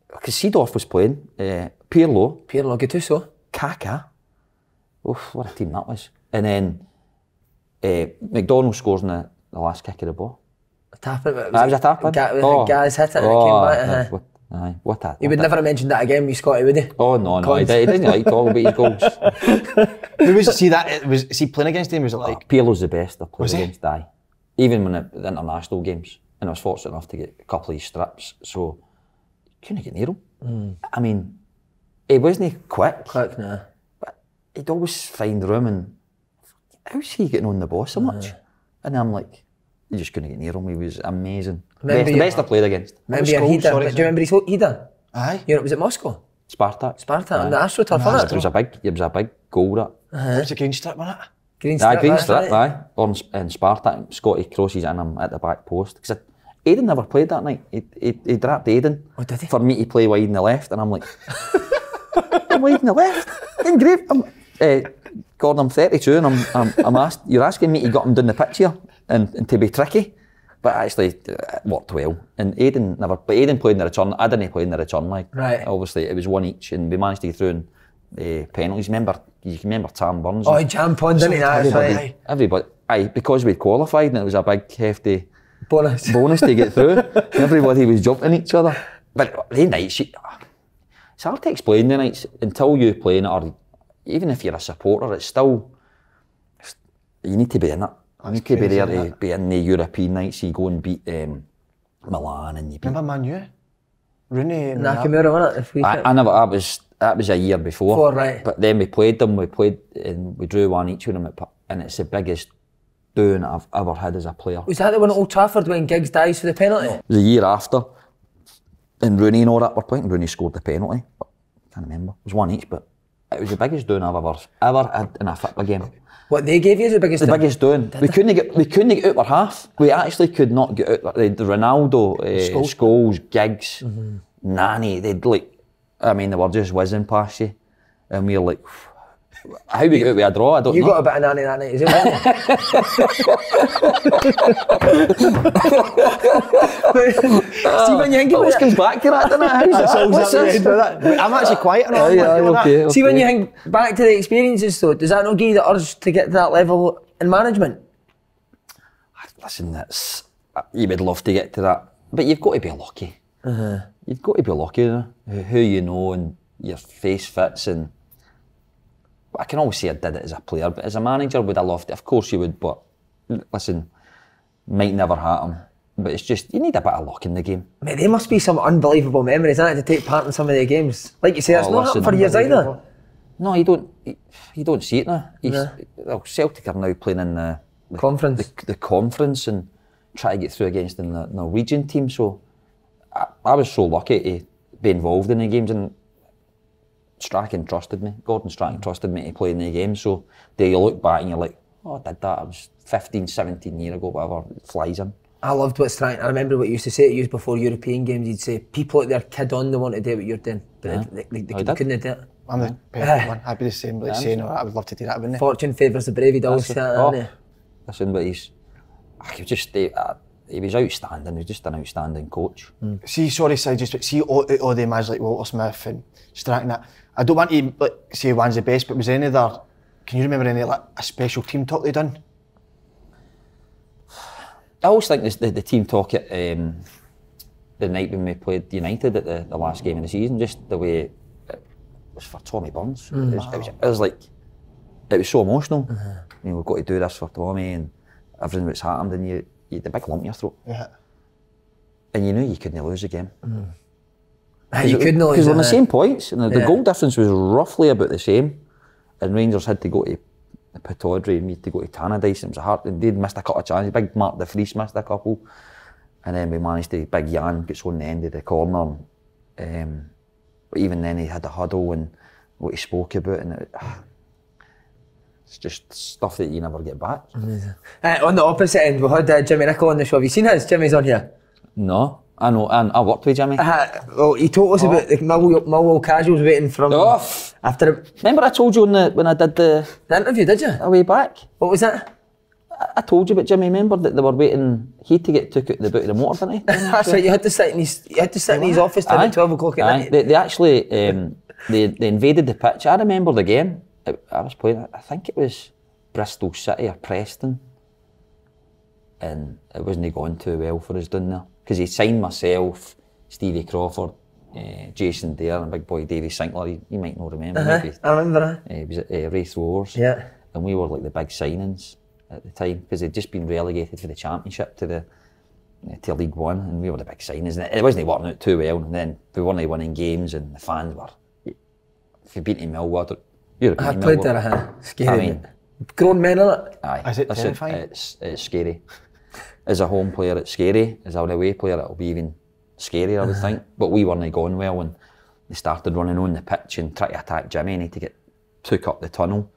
because Seedorf was playing, uh, Pirlo, Pirlo, Gattuso, Kaká. Oof, what a team that was! And then uh, McDonald scores in the, the last kick of the ball. A tap in. That was a tap in. Oh, guys hit it and oh, it came back. Uh, what, aye, what that? He would never have mentioned that again with Scotty, would he? Oh no, no, he, did, he didn't like all about his goals. Who was see that? It was see playing against him? Was it like oh, Pirlo's the best? I played against I, even when it, the international games, and I was fortunate enough to get a couple of his strips. So. Couldn't get near him. Mm. I mean, he wasn't quick. Quick, no. But he'd always find room and how's he getting on the ball so no. much? And I'm like, you just couldn't get near him. He was amazing. Remember best, the best I played against. Remember your Header? Sorry, do you remember his Header? Aye. You know, was it Moscow? Spartak. Spartak on the AstroTurf, no, wasn't it? It was a big, it was a big goal that. Uh-huh. It was a green strip, wasn't it? Green strip. Aye, green strip, aye. aye. Or in, in Spartak, Scotty crosses in him at the back post. Aiden never played that night. He, he, he dropped Aiden oh, did he? For me to play wide in the left, and I'm like, wide and the left. Fucking great. I'm, uh, Gordon, I'm thirty-two and I'm, I'm, I'm asked, you're asking me to get him down the pitch here and, and to be tricky. But actually, it worked well. And Aiden never, but Aiden played in the return. I didn't play in the return leg. Right. Obviously, it was one each and we managed to get through in uh, penalties. Remember, you can remember Tom Burns. Oh, he jammed on, didn't he? Everybody, aye. everybody, aye, because we'd qualified and it was a big, hefty bonus, bonus to get through. Everybody was jumping each other. But the nights, it's hard to explain the nights until you play in it, or even if you're a supporter, it's still, it's, you need to be in it. I need to be there to that. be in the European nights, so you go and beat um, Milan and you beat... Remember Man U? Rooney and Nakamura, wasn't it? I, I never, I was, that was a year before. Four, right. But then we played them, we played and we drew one each with them, at, and it's the biggest doing I've ever had as a player. Was that the one at Old Trafford when Giggs dies for the penalty? No. It was the year after, and Rooney and all that were playing, Rooney scored the penalty. But I can't remember, it was one each, but it was the biggest doing I've ever, ever had in a football game. What they gave you is the biggest. The doing? biggest doing. Did we they? couldn't get. We couldn't get out our half. We actually could not get out. The, the Ronaldo, uh, Scholes, Giggs, mm-hmm. Nani. They'd like. I mean, they were just whizzing past you, and we were like, how we get out with a draw? I don't. You know. You got a bit of Nani that night, is it? See, when you think about it, comes back to that, doesn't it? How's that? What's this? I'm actually quiet on all that. Yeah, okay, okay. See, when you think back to the experiences, though, does that not give you the urge to get to that level in management? Listen, that's you would love to get to that, but you've got to be lucky. Uh-huh. You've got to be lucky, you know? Who you know and your face fits and. I can always say I did it as a player, but as a manager, would I love it? Of course you would, but listen, might never happen. But it's just, you need a bit of luck in the game. Mate, there must be some unbelievable memories, isn't it, to take part in some of the games? Like you say, that's oh, not happened for years either. No, you don't you don't see it now. Yeah. Well, Celtic are now playing in the, the, conference. the, the conference and try to get through against the Norwegian team. So I, I was so lucky to be involved in the games. And Strachan trusted me, Gordon Strachan trusted me to play in the game, so there you look back and you're like, oh, I did that, I was fifteen, seventeen years ago, whatever, it flies in. I loved what Strachan, I remember what he used to say to you before European games, he'd say, people at their kid on, they want to do what you're doing, but yeah. they, they, they, they couldn't do it. I'm the perfect one, I'd be the same, like yeah, saying, no, I would love to do that, wouldn't it? Fortune favours the brave, he'd always say that, wouldn't he? Listen, but he's, I could just stay, uh, he was outstanding, he was just an outstanding coach. Mm. See, sorry, so just but see all, all the guys like Walter Smith and Strachan that, I don't want to like, say one's the best, but was there any other, can you remember any like a special team talk they done? I always think this, the, the team talk at um, the night when we played United at the, the last game of the season, just the way it was for Tommy Burns. Mm. It, was, it, was, it was like, it was so emotional. Mm-hmm. I mean, we've got to do this for Tommy and everything that's happened and you, you the big lump in your throat. Yeah. And you knew you couldn't lose the game. Mm. You couldn't lose. Because we're on the same points, and the yeah. goal difference was roughly about the same. And Rangers had to go to Pittodrie, and we had to go to Tannadice, and it was a hard. And they'd missed a couple of chances. Big Mark the Fries missed a couple, and then we managed to big Jan gets on the end of the corner. And, um, but even then, he had a huddle and what he spoke about, and it, it's just stuff that you never get back. Mm. Uh, on the opposite end, we had uh, Jimmy Nichol on the show. Have you seen his? Jimmy's on here. No. I know, and I worked with Jimmy. Uh, well, he told us oh. about the Millwall, Millwall casuals waiting from... Oh. After a, remember I told you when, the, when I did the... The interview, did you? A way back. What was that? I, I told you about Jimmy, remember, that they were waiting... He had to get took out the boot of the motor, didn't he? That's right, you had to sit in his, you had to sit in his office till about twelve o'clock at night. They, they actually, um, they, they invaded the pitch. I remember the game. I, I was playing, I think it was Bristol City or Preston. And it wasn't going too well for us down there. Because he signed myself, Stevie Crawford, uh, Jason Dare and big boy Davey Sinclair, you, you might not remember. Uh-huh, maybe. I remember that. Uh, he was at uh, Ray Throwers. Yeah. And we were like the big signings at the time, because they'd just been relegated for the championship to the uh, to League One, and we were the big signings. And it wasn't working out too well, and then we weren't winning games, and the fans were, if you've been to Millwall, you're I played Millwall. there, uh, scary. I mean, grown men, aren't it? Aye. Is it Listen, terrifying? It's, it's scary. As a home player, it's scary. As an away player, it'll be even scarier, I would think. But we weren't going well, and they started running on the pitch and trying to attack Jimmy, and he had to get took up the tunnel.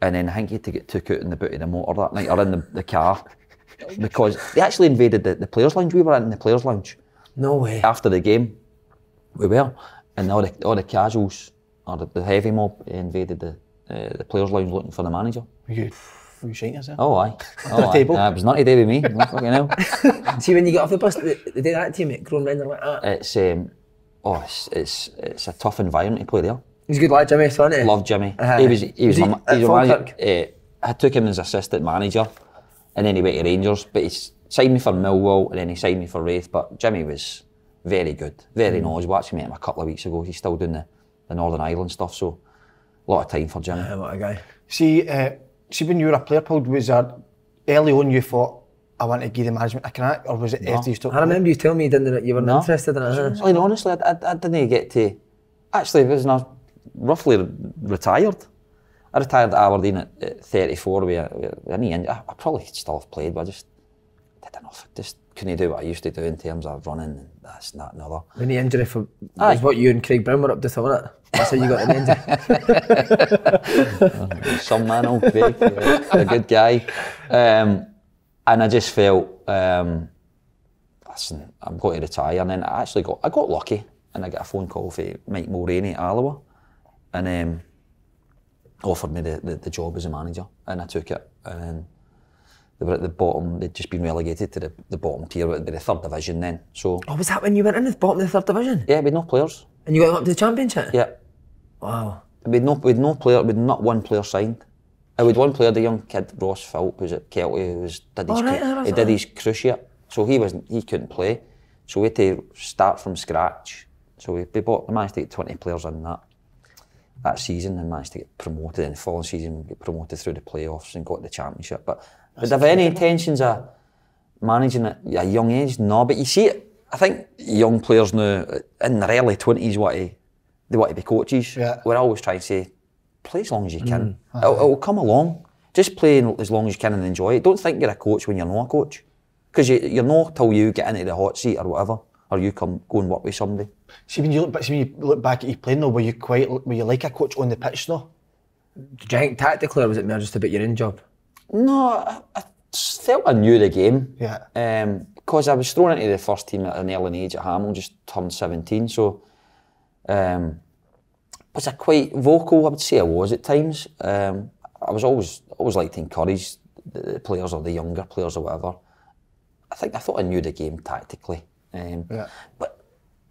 And then I think he had to get took out in the boot of the motor that night, or in the, the car, because they actually invaded the, the players' lounge. We were in the players' lounge. No way. After the game, we were, and all the, all the casuals or the, the heavy mob invaded the uh, the players' lounge looking for the manager. Were you, were you shaking yourself? Oh aye. Oh, aye. Nah, it was not a day with me. No fucking hell. See when you get off the bus, they, they do that to you, mate, grown men are like that. It's um, oh, it's, it's it's a tough environment to play there. He's a good lad, Jimmy, wasn't he? Love Jimmy. Uh, he was he was, was he my, he was my uh, I took him as assistant manager, and then he went to Rangers. But he signed me for Millwall, and then he signed me for Wraith. But Jimmy was very good, very mm. knowledgeable. I actually met him a couple of weeks ago. He's still doing the, the Northern Ireland stuff, so a lot of time for Jimmy. Yeah, what a guy. See, uh, see, when you were a player, Paul, was there early on you thought I want to give the management a crack, or was it no. after you stopped? I remember you telling me you didn't you were no. interested in it. I mean, honestly, I, I, I didn't get to. Actually, wasn't I? Roughly retired. I retired at Aberdeen at, at thirty-four with a knee injury. I, I probably still have played, but I just did enough. Just couldn't do what I used to do in terms of running and this and that and other. The knee injury for was what you and Craig Brown were up to, wasn't it? That's how you got the injury. Some man, old Craig, a good guy. Um, and I just felt, um, listen, I'm going to retire. And then I actually got, I got lucky, and I got a phone call from Mike Mulroney at Alloa. And um, offered me the, the, the job as a manager, and I took it. And then they were at the bottom, they'd just been relegated to the, the bottom tier, but the third division then. So, oh, was that when you went in the bottom of the third division? Yeah, we had no players. And you got up to the championship? Yeah. Wow. We had no, we had no player, we had not one player signed. I had one player, the young kid, Ross Philp, who was at Celtic, who was, did his, oh, right, he did his cruciate, so he, wasn't, he couldn't play. So we had to start from scratch. So we, we, bought, we managed to get twenty players in that. that season and managed to get promoted in the following season, get promoted through the playoffs and got the championship. But did I have any intentions of managing at a young age? No, but you see it, I think young players now in their early twenties, want to, they want to be coaches. Yeah. We're always trying to say, play as long as you can. Mm. It'll, it'll come along. Just play as long as you can and enjoy it. Don't think you're a coach when you're not a coach. Because you, you're not till you get into the hot seat or whatever. Or you come go and work with somebody. See when you look, but see when you look back at your playing though, were you quite, were you like a coach on the pitch though? Did you think tactically, or was it more just about your own job? No, I, I felt I knew the game. Yeah. Um, because I was thrown into the first team at an early age at Hamill, just turned seventeen. So, um, was I quite vocal? I would say I was at times. Um, I was always always like to encourage the players or the younger players or whatever. I think I thought I knew the game tactically. Um, yeah. But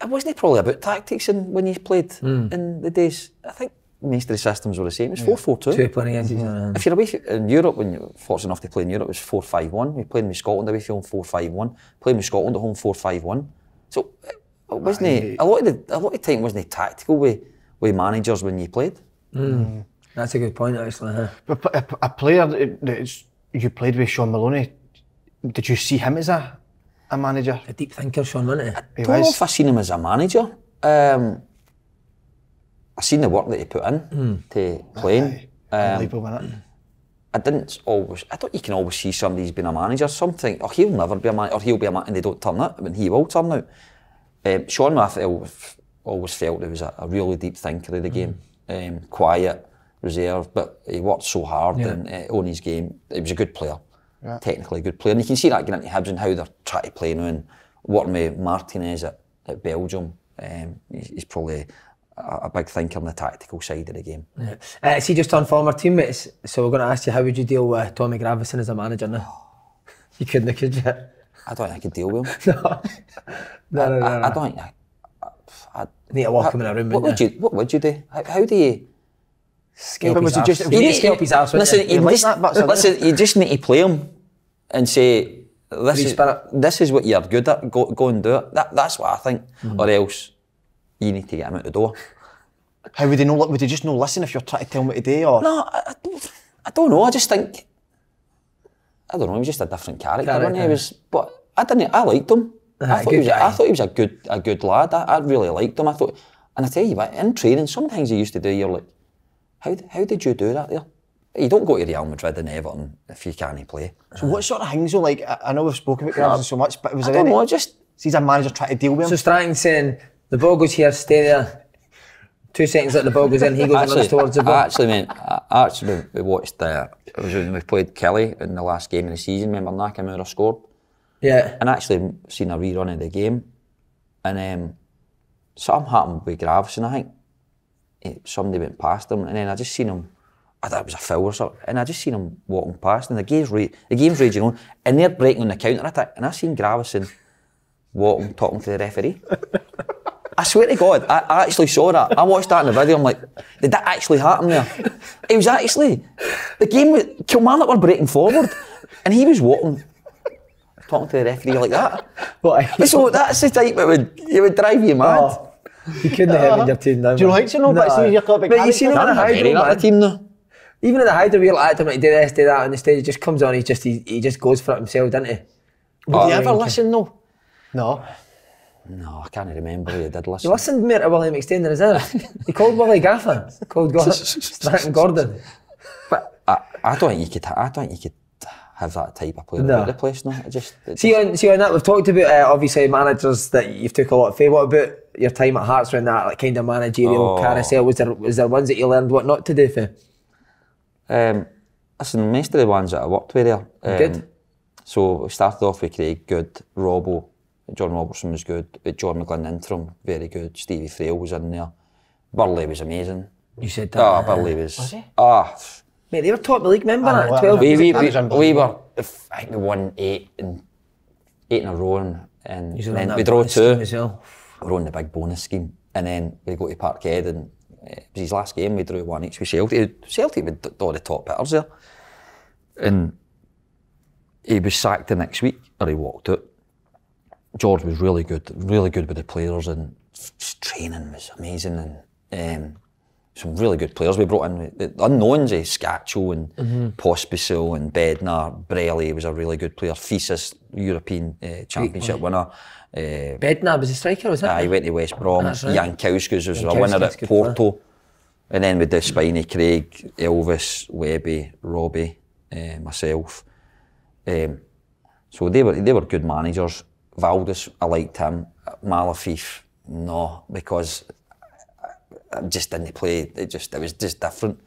it wasn't probably about tactics in, when you played mm. in the days. I think most of the systems were the same. It was four four two. Yeah. Mm-hmm. If you're away in Europe, when you're fortunate enough to play in Europe, it was four five one. We played with Scotland away from home, four five one. Playing with Scotland at home, four five one. So it wasn't right. a lot of the, a lot of time wasn't tactical with with managers when you played. Mm. Mm. That's a good point, actually. Huh? But a, a player that you played with, Sean Maloney, did you see him as a? A manager? A deep thinker, Sean, wasn't he? I he don't was. know if I've seen him as a manager. Um, I've seen the work that he put in mm. to playing. Um, I didn't always, I don't, you can always see somebody who's been a manager, something, or he'll never be a manager, or he'll be a manager and they don't turn out, I mean, he will turn out. Um, Sean, I always felt he was a, a really deep thinker of the game. Mm. Um, quiet, reserved, but he worked so hard yeah. and, uh, on his game. He was a good player. Yeah. Technically a good player, and you can see that getting into Hibs and how they're trying to play now and working with Martinez at, at Belgium. Um, he's, he's probably a, a big thinker on the tactical side of the game. Yeah. Uh, see, just on former teammates, so we're going to ask you, how would you deal with Tommy Graveson as a manager now? You couldn't, could you? I don't think I could deal with him. no. No, no, no, I, no. I, I don't think I... I, I need to walk I, him in a room. What would you, you? What would you do? How, how do you... Scalp his ass. Just, you need to scalp his ass. Listen, you, you, like just, that much, listen, you just need to play him and say, this is, this is what you're good at, go, go and do it. That, that's what I think, mm. or else you need to get him out the door. How would he know? Would he just know, listen, if you're trying to tell me today? Or? No, I, I, don't, I don't know, I just think, I don't know, he was just a different character. Character. He was, but I didn't, I liked him. Uh, I, thought he was, I thought he was a good a good lad, I, I really liked him. I thought, and I tell you what, in training, sometimes he used to do, you're like, How, how did you do that there? You don't go to Real Madrid and Everton if you can't play. So what sort of things though, like, I know we've spoken about Graveson so much, but it was I don't any, know, just... He's a manager trying to deal with him. So Strang saying, the ball goes here, stay there. Two seconds that the ball goes in, he goes actually, towards the ball. I actually, meant, I actually, we watched, uh, it was when we played Kelly in the last game of the season, remember Nakamura scored? Yeah. And I actually seen a rerun of the game, and um, something happened with Graveson, I think. somebody went past him, and then I just seen him, I thought it was a foul or something, and I just seen him walking past, and the game's, ra the game's raging on, and they're breaking on the counter attack, and I seen Graveson walking, talking to the referee. I swear to God, I, I actually saw that. I watched that in the video, I'm like, did that actually happen there? It was actually, the game was, Kilmarnock were breaking forward, and he was walking, talking to the referee like that. What, so that's the type that would, it would drive you mad. Oh. You couldn't have in your team now. Do you like to know, but see, you're club, but you see him on the team though. Even at the Hydro, we're like, do this, do that on the stage. He just comes on, he just he, he just goes for it himself, doesn't he? Would oh, you ever listen though? No. No, I can't remember who you did listen. You listened more to William Extender, is it? He called Willie Gaffer. Called Gordon Strachan Gordon. But I, I don't think you could I don't think you could have that type of player no. the place, no. It just, it see, on, see on that, we've talked about uh, obviously managers that you've took a lot of favour. What about your time at Hearts when that like, kind of managerial oh. carousel? Was there, was there ones that you learned what not to do for? Um, listen, most of the ones that I worked with there. Um, good. So we started off with Craig, good. Robbo, John Robertson was good. John McGlynn interim, very good. Stevie Frail was in there. Burley was amazing. You said that? Ah, oh, Burley was. Was he? Ah. Oh, mate, they were top of the league, remember that? twelve. We, we, we, we were, if, I think we won eight, and eight in a row, and, and then we draw two. We were on the big bonus scheme, and then we go to Parkhead, and uh, it was his last game, we drew one each with Celtic. Celtic with all the top hitters there. And he was sacked the next week, or he walked out. George was really good, really good with the players, and training was amazing, and um, some really good players we brought in. The unknowns, eh, Scaccio and mm-hmm. Pospisil and Bednar. Brelli was a really good player. Thesis, European uh, Championship Wait, winner. Uh, Bednar was a striker, was it? Uh, he went to West Brom. Right. Jankowskis was Jankowskis a winner at Porto. Player. And then with the Spiny, Craig, Elvis, Webby, Robbie, uh, myself. Um, so they were, they were good managers. Valdis, I liked him. Malafief, no, because I just didn't play, it just, it was just different.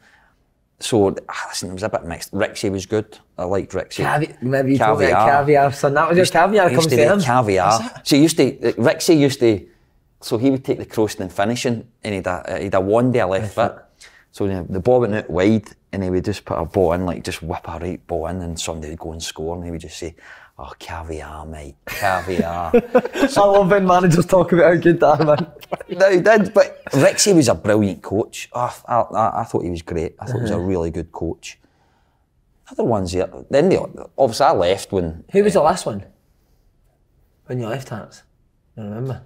So, listen, it was a bit mixed. Rixie was good, I liked Rixie. Cavi maybe you told me Caviar, son, that was your Caviar comes to him. Caviar, so he used to, Rixie used to, so he would take the crossing and finishing, and he'd a, he'd a one day left foot. So you know, the ball went out wide, and he would just put a ball in, like just whip a right ball in, and somebody would go and score, and he would just say, oh, Caviar, mate, Caviar. I love when managers talk about how good that man. No, he did, but Rixie was a brilliant coach. Oh, I, I, I thought he was great. I thought he was a really good coach. Other ones here, then they, obviously I left when... Who was uh, the last one? When you left Hearts? I don't remember.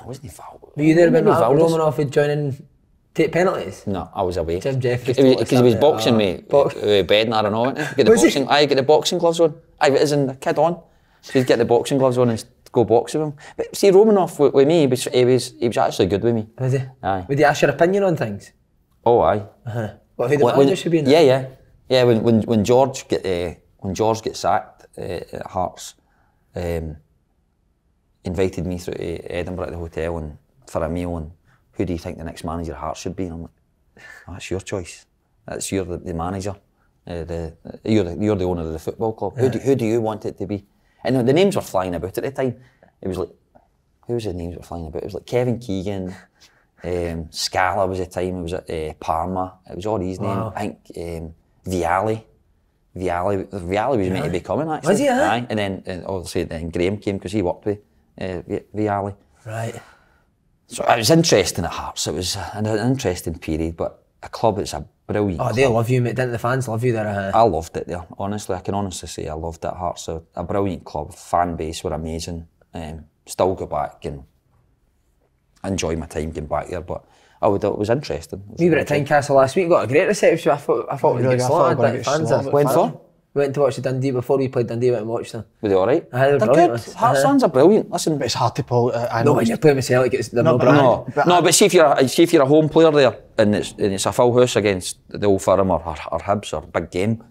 I wasn't involved. Were you there when Romanoff had joined in... Take penalties? No, I was away. Jim Jeffries. Because he was boxing uh, me, box uh, Bednar and all. Get the was boxing. He? I get the boxing gloves on. I was in the kid on. So he'd get the boxing gloves on and go boxing with him. But see, Romanoff with, with me, he was, he was he was actually good with me. Was he? Aye. Would he ask your opinion on things? Oh, aye. Uh huh. What who the when, manager should be? In yeah, yeah, yeah. When when when George get uh, when George gets sacked uh, at Hearts, um, invited me through to Edinburgh at the hotel and for a meal and. Who do you think the next manager at Hearts should be? And I'm like, oh, that's your choice. That's you're the, the manager. Uh, the, you're, the, you're the owner of the football club. Yeah. Who, do, who do you want it to be? And the names were flying about at the time. It was like, who was the names that were flying about? It was like Kevin Keegan, um, Scala was the time. It was at uh, Parma. It was all his wow. name. I think um, Vialli. Vialli. Vialli was yeah. meant to be coming actually. Was he? Yeah? Aye. And then and obviously then Graham came because he worked with uh, Vialli. Right. So it was interesting at Hearts, it was an interesting period, but a club that's a brilliant club. Oh, they club. love you, mate, didn't the fans love you there? Uh, I loved it there, honestly, I can honestly say I loved it at Hearts, a, a brilliant club, fan base were amazing, um, still go back and enjoy my time getting back there, but oh, it was interesting. It was we were at Tynecastle last week, got a great reception, I thought, I thought we really, slotted, like fans there. Went for? We went to watch the Dundee before we played Dundee, went and watched them. Were they alright? They're good. Hearts fans are brilliant, listen. But it's hard to pull, uh, I know. No, when you're playing with Celtic, it's, they're no, not brilliant. No, but, no, but see, if you're a, see if you're a home player there, and it's, and it's a full house against the Old Firm or, or, or Hibs or big game,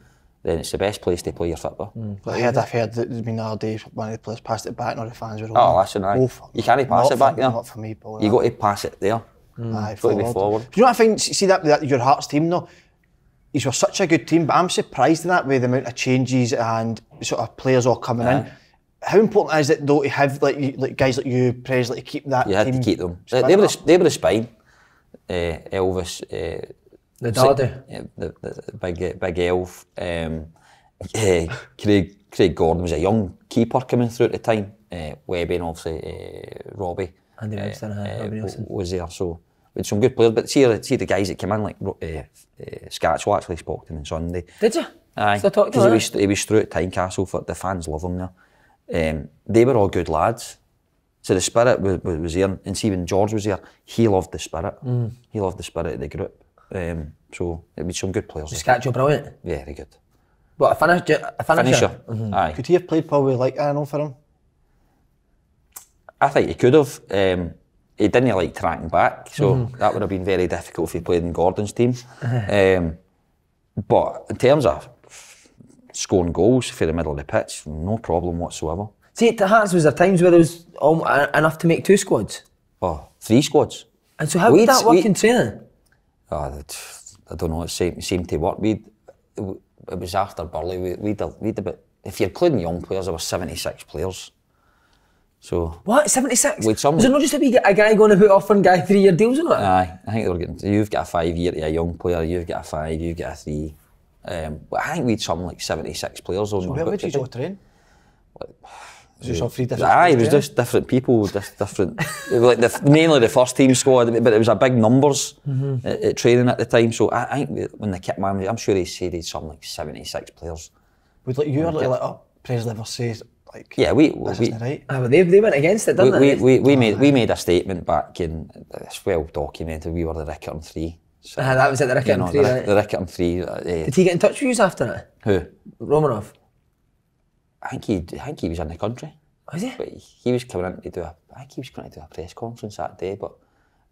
then it's the best place to play your football. Mm. But I heard, I've heard that there's been another day one of the players passed it back and all the fans were all oh, listen, aye. Oh, you can't pass it back there. Not for me, Paul. You've got to pass it there. Mm. Aye, forward. Got to be forward. Do you know what I find, see that, that your Hearts team though, you were such a good team, but I'm surprised in that way the amount of changes and sort of players all coming yeah. in. How important is it though to have like, like guys like you, Presley, to keep that? You had team to keep them. They, they were the, they were the spine. uh, Elvis, uh, the daddy, uh, the, the big big elf. Um, uh, Craig Craig Gordon was a young keeper coming through at the time. Uh, Webby and obviously uh, Robbie. Andy Webster, uh, Robbie Nelson was there. So with some good players, but see, see the guys that came in, like uh, uh, Scatchell actually spoke to him on Sunday. Did you? Aye, because he was, he was through at Tynecastle, for the fans love him there. Um, they were all good lads, so the spirit was, was, was there, and see when George was there, he loved the spirit, mm. he loved the spirit of the group, um, so it was some good players. Was Scatchell brilliant? Yeah, very good. But a, finish, a finisher? Finisher, mm-hmm. Aye. Could he have played probably like Arnold for him? I think he could have. Um, he didn't like tracking back, so mm-hmm. that would have been very difficult if he played in Gordon's team. um, but in terms of scoring goals for the middle of the pitch, no problem whatsoever. See, at Hearts was there times where there was all, uh, enough to make two squads? Oh, three squads. And so how we'd, did that work in training? Oh, I don't know, it seemed, seemed to work. We'd, it was after Burley, we'd, we'd, we'd about, if you're including young players, there were seventy-six players. So what, seventy-six? Was it not just a, wee, a guy going to put off on guy three-year deals or not? Aye, I think they were getting, you've got a five-year to a young player, you've got a five, you've got a three. Um, but I think we had something like seventy-six players on. So where would you go train? Like, was there some three different aye, it was there? Just different people, just different, like the, mainly the first team squad, but it was a big numbers mm-hmm. at, at training at the time, so I, I think when the kit man, I'm sure he said he had something like seventy-six players. Would like you or like, like oh, Presley ever says like, yeah, we, this we, isn't right? Ah, well, they, they went against it, didn't we, they? We, we, we, made, we made a statement back in, it's well documented, we were the Rickerton three. So, uh, that was at the Rickerton you know, three, the, right? The Rickerton three. Uh, Did he get in touch with you after that? Who? Romanov. I think he, I think he was in the country. Was he? But he, he was coming in to do a, I think he was going to do a press conference that day, but,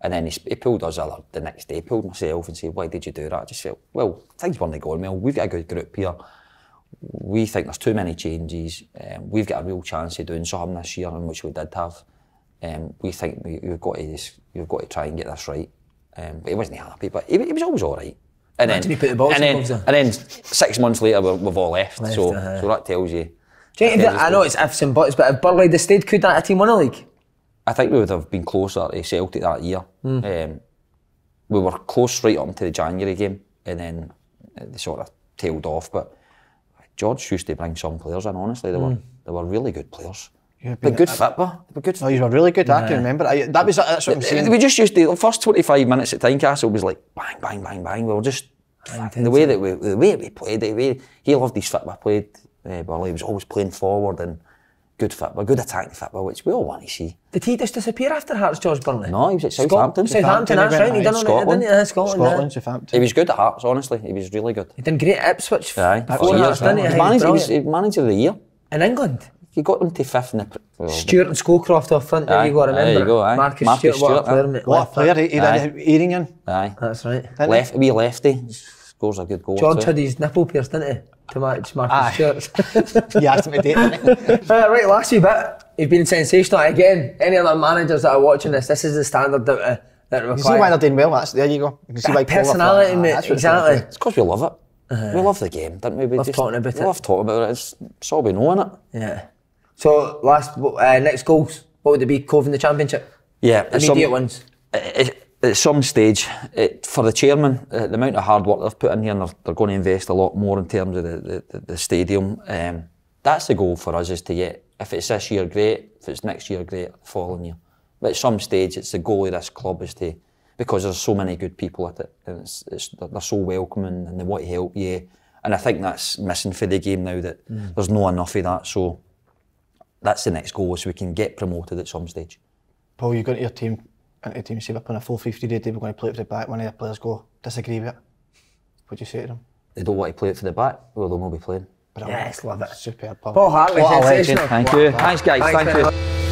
and then he, he pulled us all the next day, pulled myself and said, why did you do that? I just felt, well, things weren't going well, we've got a good group here, we think there's too many changes, um, we've got a real chance of doing something this year, and which we did have, um, we think we, we've, got to this, we've got to try and get this right. Um, but he wasn't happy, but he, he was always all right. And then, and then, and then six months later, we're, we've all left. left so, uh, so that tells you. Do you think that, I know it's ifs and buts, but if Burley had stayed, could that a team win a league? I think we would have been closer to Celtic that year. Mm. Um, we were close right up until the January game, and then they sort of tailed off. But George used to bring some players in. Honestly, they mm. were they were really good players. But good fit, were they? Good. No, you were really good. Yeah. I can remember. I, that was that's what I'm saying. We just used to, the first twenty-five minutes at Tynecastle was like bang, bang, bang, bang. We were just the way that we the way we played. The way he loved his football. Played uh, Burley was always playing forward and good football, good attacking football, which we all want to see. Did he just disappear after Hearts, George Burley? No, he was at Southampton. Southampton, that's right. He done Scotland, Scotland, Southampton. He was good at Hearts. Honestly, he was really good. He done great at Ipswich. Aye, four years. He was manager of the year in England. He got them to fifth in the... Well, Stewart and Scowcroft off front, there you go, remember? There you go, aye. Marcus, Marcus Stewart, Stewart, what a player, What a player, he had Earingham. Aye. That's right. Left, wee lefty, scores a good goal. George had his nipple pierced, didn't he? To match Marcus aye. Stewart. You asked him to date, didn't uh, Right, last wee bit, he's been sensational. Again, any other managers that are watching this, this is the standard that, uh, that requires. You see why they're doing well, that's, there you go. You can see why personality, mate, that's exactly. It's because we love it. Uh-huh. We love the game, don't we? We love talking about it. We love talking about it, it's all we know, innit? Yeah. So last uh, next goals, what would it be? Cove in the championship. Yeah, immediate some, ones. At, at some stage, it, for the chairman, uh, the amount of hard work they've put in here, and they're, they're going to invest a lot more in terms of the the, the stadium. Um, that's the goal for us, is to get. If it's this year, great. If it's next year, great. Following year, but at some stage, it's the goal of this club is to, because there's so many good people at it, and it's, it's they're so welcoming and they want to help you. And I think that's missing for the game now, that mm. there's not enough of that. So. That's the next goal, so we can get promoted at some stage. Paul, you go into your team, into your team, say we're playing a four fifty-day day, we're going to play it for the back, one of the players go, disagree with it. What do you say to them? They don't want to play it for the back, well, they'll not be playing. Brilliant. Yes, love it. Superb, Paul. Paul Hartley, sensational. Thank you. Thanks, guys. Thanks, thank you.